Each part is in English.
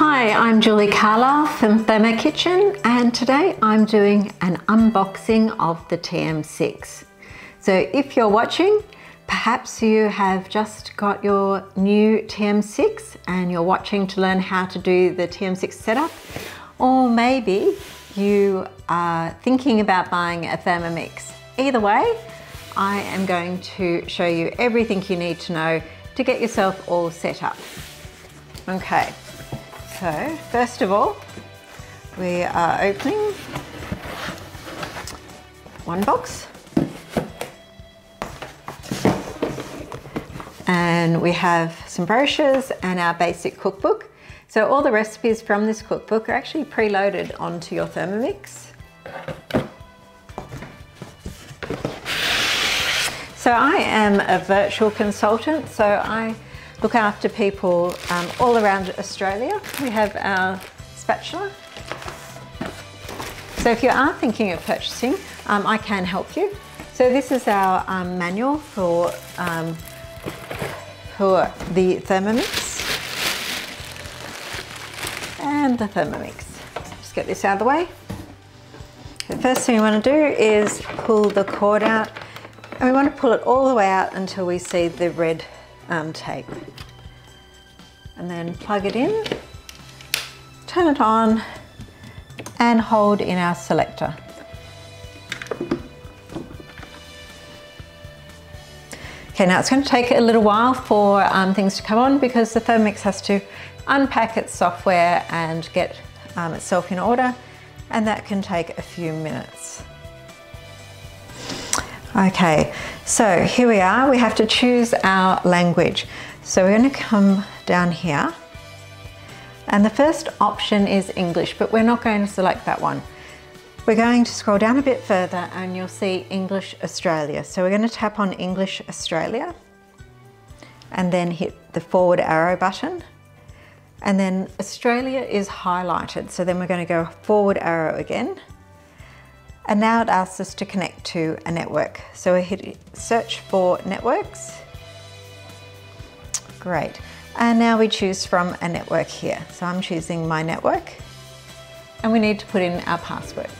Hi, I'm Julie Carlisle from ThermoKitchen, and today I'm doing an unboxing of the TM6. So if you're watching, perhaps you have just got your new TM6 and you're watching to learn how to do the TM6 setup, or maybe you are thinking about buying a Thermomix. Either way, I am going to show you everything you need to know to get yourself all set up. Okay, so first of all, we are opening one box. And we have some brochures and our basic cookbook. So all the recipes from this cookbook are actually preloaded onto your Thermomix. So I am a virtual consultant, so I look after people all around Australia. We have our spatula. So if you are thinking of purchasing, I can help you. So this is our manual for the Thermomix and the Thermomix. Just get this out of the way. The first thing we want to do is pull the cord out. And we want to pull it all the way out until we see the red tape. And then plug it in, turn it on, and hold in our selector. Okay, now it's going to take a little while for things to come on because the Thermomix has to unpack its software and get itself in order, and that can take a few minutes. Okay, so here we are. We have to choose our language. So we're going to come down here, and the first option is English, but we're not going to select that one. We're going to scroll down a bit further and you'll see English Australia. So we're going to tap on English Australia and then hit the forward arrow button, and then Australia is highlighted. So then we're going to go forward arrow again. And now it asks us to connect to a network. So we hit search for networks. Great. And now we choose from a network here. So I'm choosing my network, and we need to put in our password.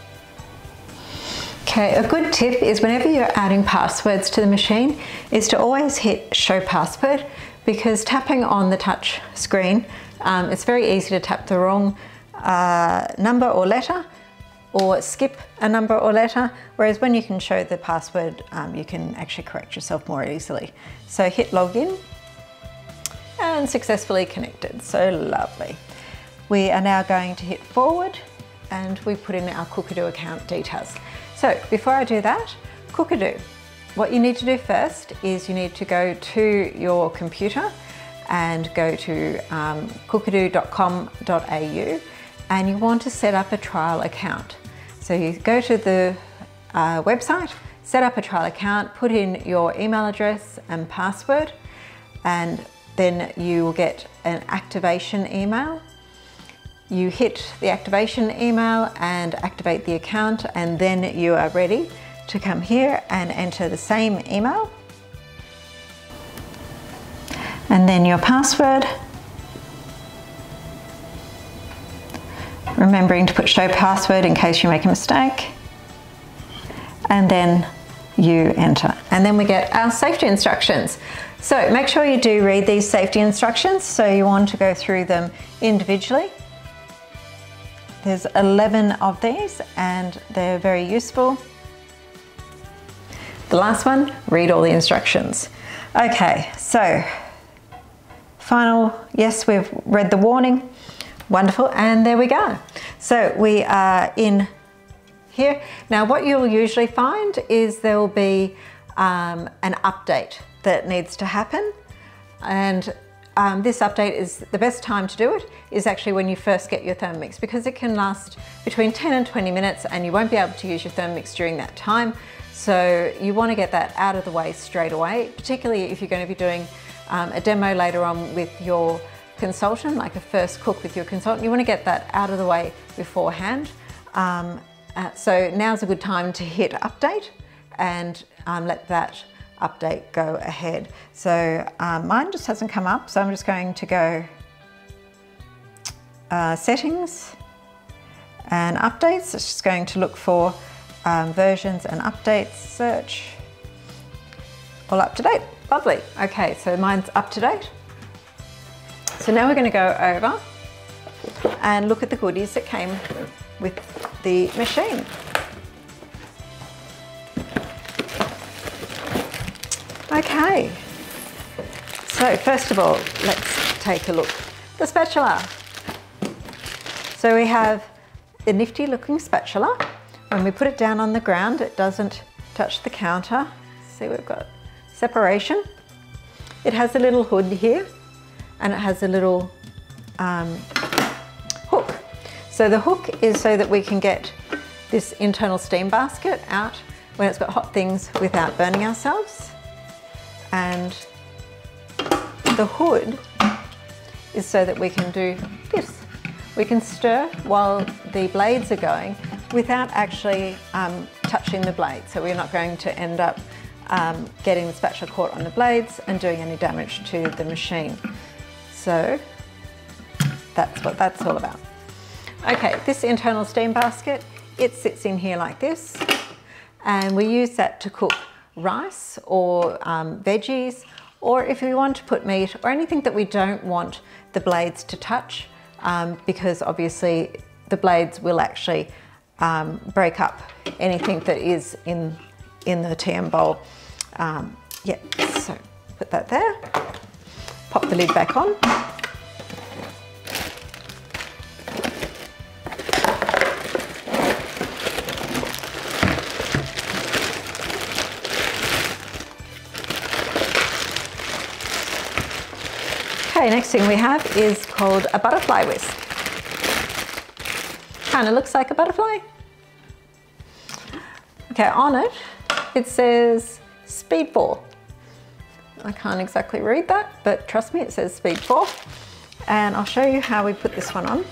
Okay, a good tip is whenever you're adding passwords to the machine is to always hit show password, because tapping on the touch screen, it's very easy to tap the wrong number or letter, or skip a number or letter, whereas when you can show the password, you can actually correct yourself more easily. So hit login, and successfully connected, so lovely. We are now going to hit forward, and we put in our Cookidoo account details. So before I do that, Cookidoo. What you need to do first is you need to go to your computer and go to cookidoo.com.au, and you want to set up a trial account. So you go to the website, set up a trial account, put in your email address and password, and then you will get an activation email. You hit the activation email and activate the account, and then you are ready to come here and enter the same email. And then your password. Remembering to put show password in case you make a mistake. And then you enter. And then we get our safety instructions. So make sure you do read these safety instructions. So you want to go through them individually. There's 11 of these and they're very useful. The last one, read all the instructions. Okay, so final, yes, we've read the warning. Wonderful, and there we go. So we are in here. Now what you'll usually find is there will be an update that needs to happen, and this update is the best time to do it is actually when you first get your Thermomix, because it can last between 10 and 20 minutes and you won't be able to use your Thermomix during that time. So you want to get that out of the way straight away, particularly if you're going to be doing a demo later on with your consultant, like a first cook with your consultant. You want to get that out of the way beforehand. So now's a good time to hit update and let that update go ahead. So mine just hasn't come up, so I'm just going to go settings and updates. It's just going to look for versions and updates, search, all up to date. Lovely. Okay, so mine's up to date. So now we're going to go over and look at the goodies that came with the machine. Okay, so first of all, let's take a look. The spatula. So we have a nifty looking spatula. When we put it down on the ground, it doesn't touch the counter. See, we've got separation. It has a little hood here and it has a little hook. So the hook is so that we can get this internal steam basket out when it's got hot things without burning ourselves. And the hood is so that we can do this. We can stir while the blades are going without actually touching the blade. So we're not going to end up getting the spatula caught on the blades and doing any damage to the machine. So that's what that's all about. Okay, this internal steam basket, it sits in here like this, and we use that to cook rice or veggies, or if we want to put meat or anything that we don't want the blades to touch, because obviously the blades will actually break up anything that is in the TM bowl. Yeah, so put that there, pop the lid back on. Okay, next thing we have is called a butterfly whisk. Kind of looks like a butterfly. Okay, on it, it says Speed 4. I can't exactly read that, but trust me, it says Speed 4. And I'll show you how we put this one on.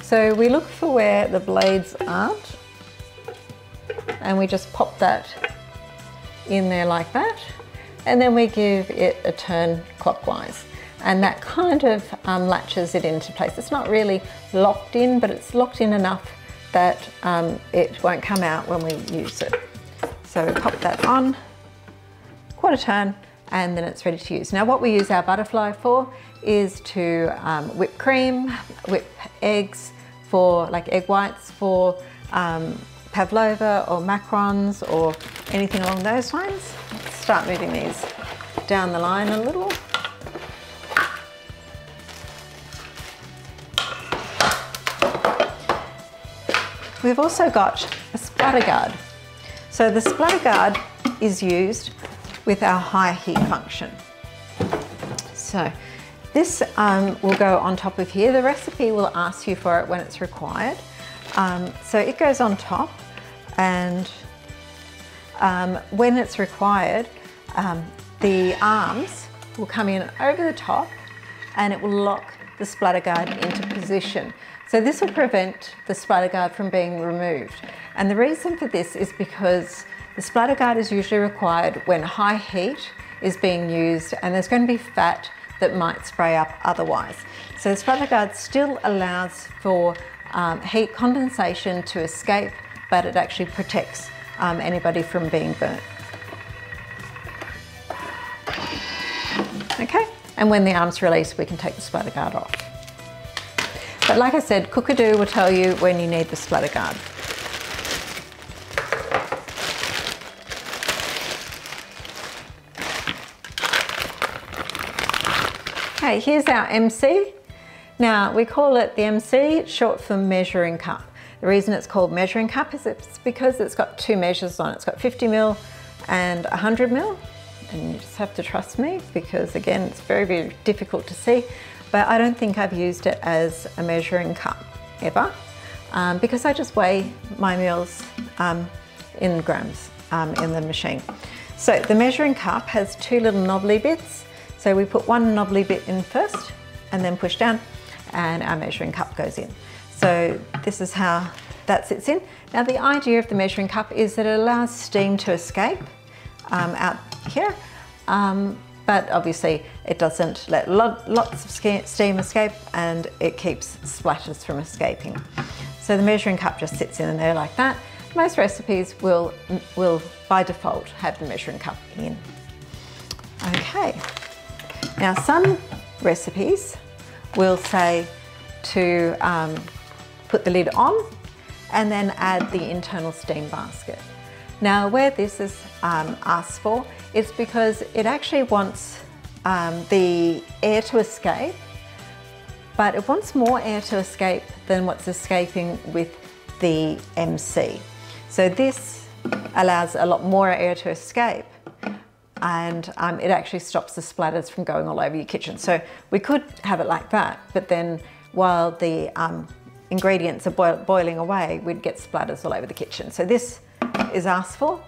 So we look for where the blades aren't, and we just pop that in there like that. And then we give it a turn clockwise, and that kind of latches it into place. It's not really locked in, but it's locked in enough that it won't come out when we use it. So we pop that on, quarter turn, and then it's ready to use. Now what we use our butterfly for is to whip cream, whip eggs, for like egg whites, for pavlova or macarons or anything along those lines. Let's start moving these down the line a little. We've also got a splatter guard. So the splatter guard is used with our high heat function. So this will go on top of here. The recipe will ask you for it when it's required. So it goes on top, and when it's required, the arms will come in over the top and it will lock the splatter guard into position. So this will prevent the splatter guard from being removed. And the reason for this is because the splatter guard is usually required when high heat is being used and there's going to be fat that might spray up otherwise. So the splatter guard still allows for heat condensation to escape, but it actually protects anybody from being burnt. Okay, and when the arm's released, we can take the splatter guard off. But like I said, Cookidoo will tell you when you need the splatter guard. Okay, here's our MC. Now, we call it the MC, short for measuring cup. The reason it's called measuring cup is it's because it's got two measures on it. It's got 50 ml and 100 ml. And you just have to trust me because, again, it's very, very difficult to see. But I don't think I've used it as a measuring cup ever because I just weigh my meals in grams in the machine. So the measuring cup has two little knobbly bits. So we put one knobbly bit in first and then push down, and our measuring cup goes in. So this is how that sits in. Now the idea of the measuring cup is that it allows steam to escape out here, but obviously It doesn't let lots of steam escape, and it keeps splashes from escaping. So the measuring cup just sits in there like that. Most recipes will by default have the measuring cup in. Okay, now some recipes will say to put the lid on and then add the internal steam basket. Now where this is asked for is because it actually wants the air to escape, but it wants more air to escape than what's escaping with the MC. So this allows a lot more air to escape, and it actually stops the splatters from going all over your kitchen. So we could have it like that, but then while the ingredients are boiling away, we'd get splatters all over the kitchen. So this is asked for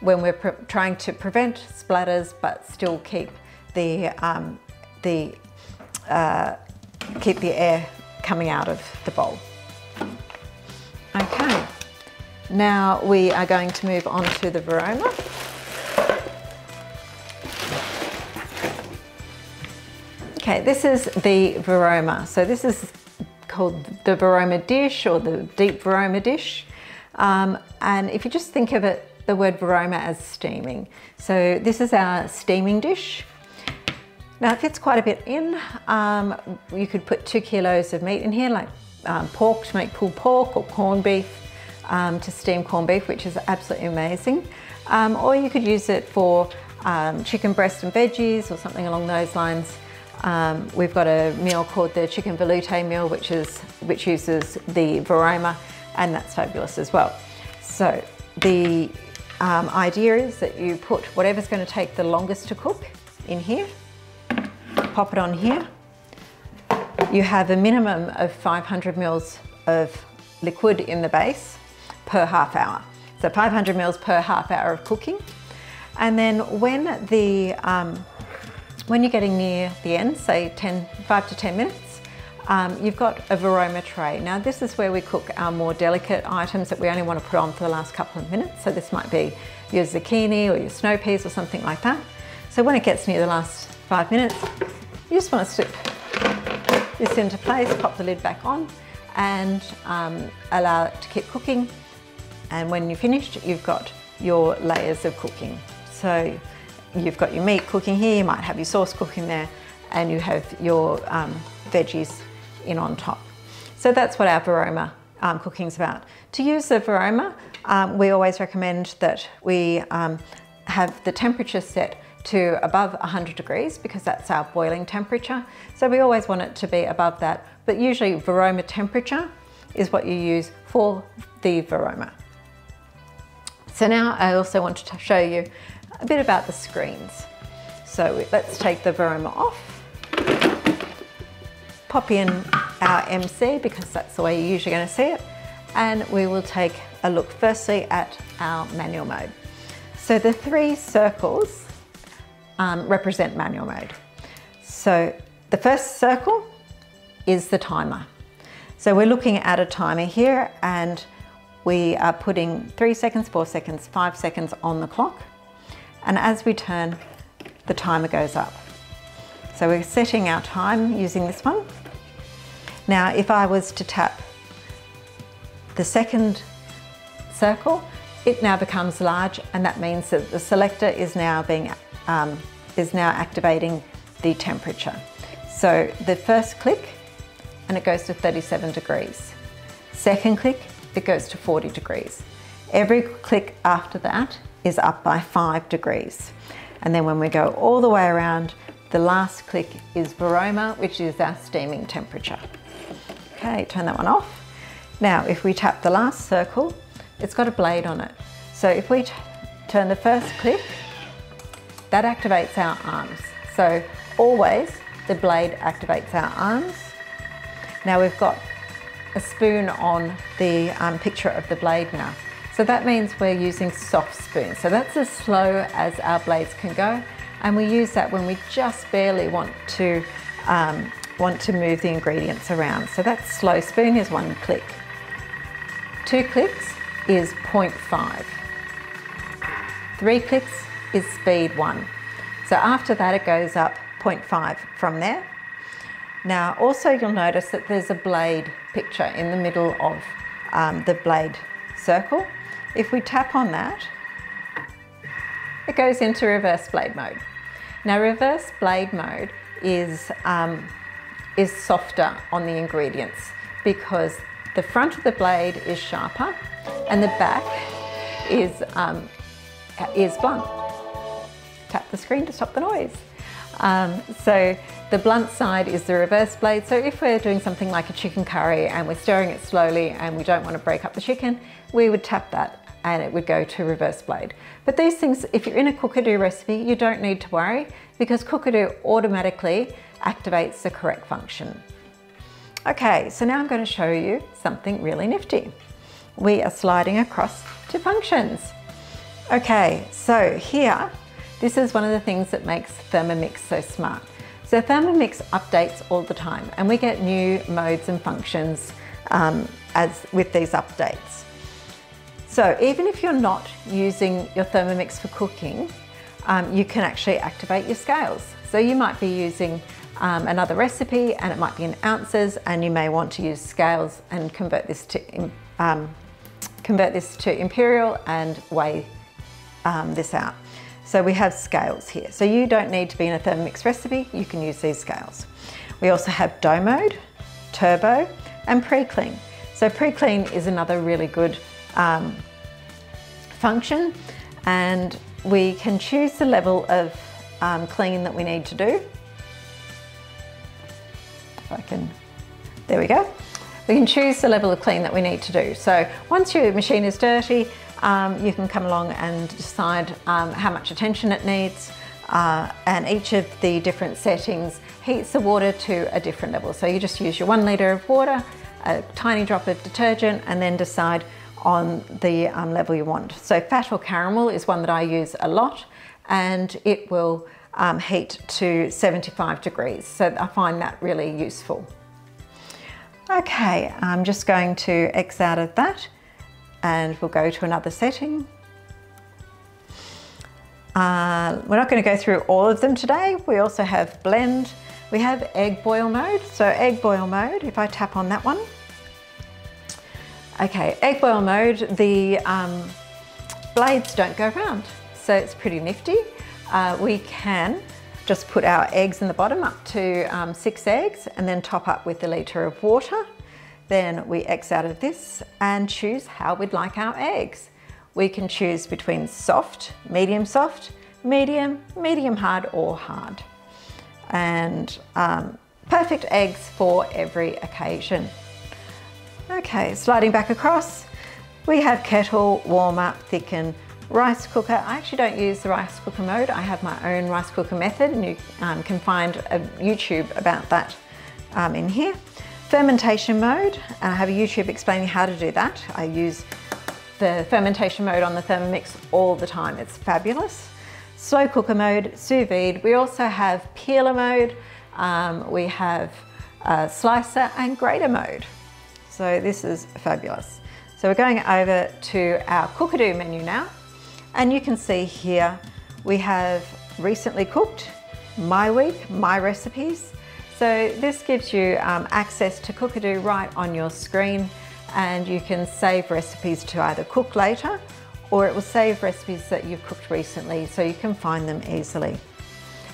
when we're trying to prevent splatters but still keep the air coming out of the bowl. Okay, now we are going to move on to the Varoma. Okay, this is the Varoma. So this is called the Varoma dish or the deep Varoma dish. And if you just think of it, the word Varoma as steaming. So this is our steaming dish. Now it fits quite a bit in. You could put 2 kilos of meat in here, like pork to make pulled pork, or corned beef to steam corned beef, which is absolutely amazing. Or you could use it for chicken breast and veggies or something along those lines. We've got a meal called the chicken velouté meal, which uses the Varoma, and that's fabulous as well. So the idea is that you put whatever's going to take the longest to cook in here. Pop it on here. You have a minimum of 500 mils of liquid in the base per half hour. So 500 mils per half hour of cooking. And then when the when you're getting near the end, say 5 to 10 minutes, you've got a Varoma tray. Now this is where we cook our more delicate items that we only want to put on for the last couple of minutes. So this might be your zucchini or your snow peas or something like that. So when it gets near the last 5 minutes, you just want to slip this into place, pop the lid back on, and allow it to keep cooking. And when you're finished, you've got your layers of cooking. So you've got your meat cooking here, you might have your sauce cooking there, and you have your veggies in on top. So that's what our Varoma cooking's about. To use the Varoma, we always recommend that we have the temperature set to above 100 degrees because that's our boiling temperature. So we always want it to be above that, but usually Varoma temperature is what you use for the Varoma. So now I also want to show you a bit about the screens. So let's take the Varoma off, pop in our MC because that's the way you're usually going to see it, and we will take a look firstly at our manual mode. So the three circles represent manual mode. So the first circle is the timer. So we're looking at a timer here, and we are putting 3 seconds, 4 seconds, 5 seconds on the clock. And as we turn, the timer goes up. So we're setting our time using this one. Now, if I was to tap the second circle, it now becomes large, and that means that the selector is now being activating the temperature. So the first click, and it goes to 37 degrees. Second click, it goes to 40 degrees. Every click after that is up by 5 degrees. And then when we go all the way around, the last click is Varoma, which is our steaming temperature. Okay, turn that one off. Now, if we tap the last circle, it's got a blade on it. So if we turn the first click, that activates our arms. So always the blade activates our arms. Now we've got a spoon on the picture of the blade now. So that means we're using soft spoons. So that's as slow as our blades can go. And we use that when we just barely want to move the ingredients around. So that slow spoon is 1 click. 2 clicks is 0.5. 3 clicks is speed 1. So after that, it goes up 0.5 from there. Now also you'll notice that there's a blade picture in the middle of the blade circle. If we tap on that, it goes into reverse blade mode. Now reverse blade mode is softer on the ingredients because the front of the blade is sharper and the back is blunt. Tap the screen to stop the noise. So the blunt side is the reverse blade. So if we're doing something like a chicken curry and we're stirring it slowly and we don't want to break up the chicken, we would tap that and it would go to reverse blade. But these things, if you're in a Cookidoo recipe, you don't need to worry because Cookidoo automatically activates the correct function. Okay, so now I'm going to show you something really nifty. We are sliding across to functions. Okay, so here, this is one of the things that makes Thermomix so smart. So Thermomix updates all the time and we get new modes and functions with these updates. So even if you're not using your Thermomix for cooking, you can actually activate your scales. So you might be using another recipe and it might be in ounces and you may want to use scales and convert this to imperial and weigh this out. So we have scales here. So you don't need to be in a Thermomix recipe, you can use these scales. We also have dough mode, turbo and pre-clean. So pre-clean is another really good function and we can choose the level of clean that we need to do. If I can, there we go. We can choose the level of clean that we need to do. So once your machine is dirty, you can come along and decide how much attention it needs. And each of the different settings heats the water to a different level. So you just use your 1 litre of water, a tiny drop of detergent, and then decide on the level you want. So fat or caramel is one that I use a lot and it will heat to 75 degrees. So I find that really useful. Okay, I'm just going to X out of that and we'll go to another setting. We're not going to go through all of them today. We also have blend. We have egg boil mode. So egg boil mode, if I tap on that one. Okay, egg boil mode, the blades don't go round. So it's pretty nifty. We can just put our eggs in the bottom up to 6 eggs and then top up with the litre of water. Then we X out of this and choose how we'd like our eggs. We can choose between soft, medium hard or hard. And perfect eggs for every occasion. Okay, sliding back across, we have kettle, warm up, thicken, rice cooker. I actually don't use the rice cooker mode. I have my own rice cooker method and you can find a YouTube about that in here. Fermentation mode, and I have a YouTube explaining how to do that. I use the fermentation mode on the Thermomix all the time. It's fabulous. Slow cooker mode, sous vide. We also have peeler mode. We have slicer and grater mode. So this is fabulous. So we're going over to our Cookidoo menu now. And you can see here, we have recently cooked, my week, my recipes. So this gives you access to Cookidoo right on your screen and you can save recipes to either cook later or it will save recipes that you've cooked recently so you can find them easily.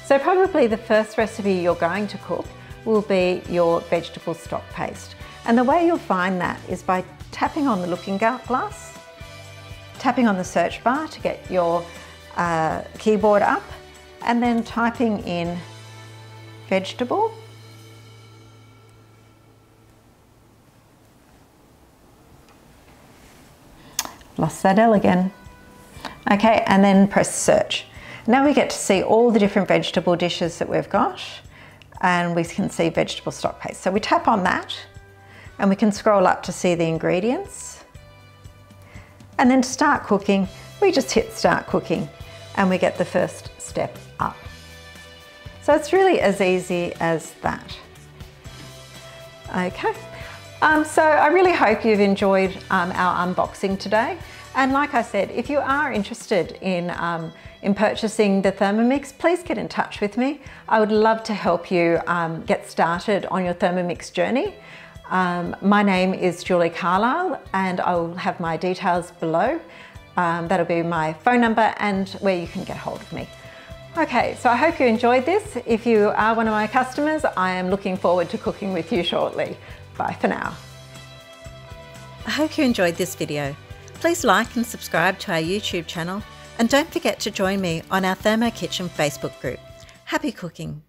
So probably the first recipe you're going to cook will be your vegetable stock paste. And the way you'll find that is by tapping on the looking glass, tapping on the search bar to get your keyboard up and then typing in vegetable lost that L again. Okay, and then press search. Now we get to see all the different vegetable dishes that we've got and we can see vegetable stock paste. So we tap on that and we can scroll up to see the ingredients. And then to start cooking, we just hit start cooking and we get the first step up. So it's really as easy as that. Okay, so I really hope you've enjoyed our unboxing today. And like I said, if you are interested in in purchasing the Thermomix, please get in touch with me. I would love to help you get started on your Thermomix journey. My name is Julie Carlisle, and I'll have my details below. That'll be my phone number and where you can get hold of me. Okay, so I hope you enjoyed this. If you are one of my customers, I am looking forward to cooking with you shortly. Bye for now. I hope you enjoyed this video. Please like and subscribe to our YouTube channel, and don't forget to join me on our ThermoKitchen Facebook group. Happy cooking!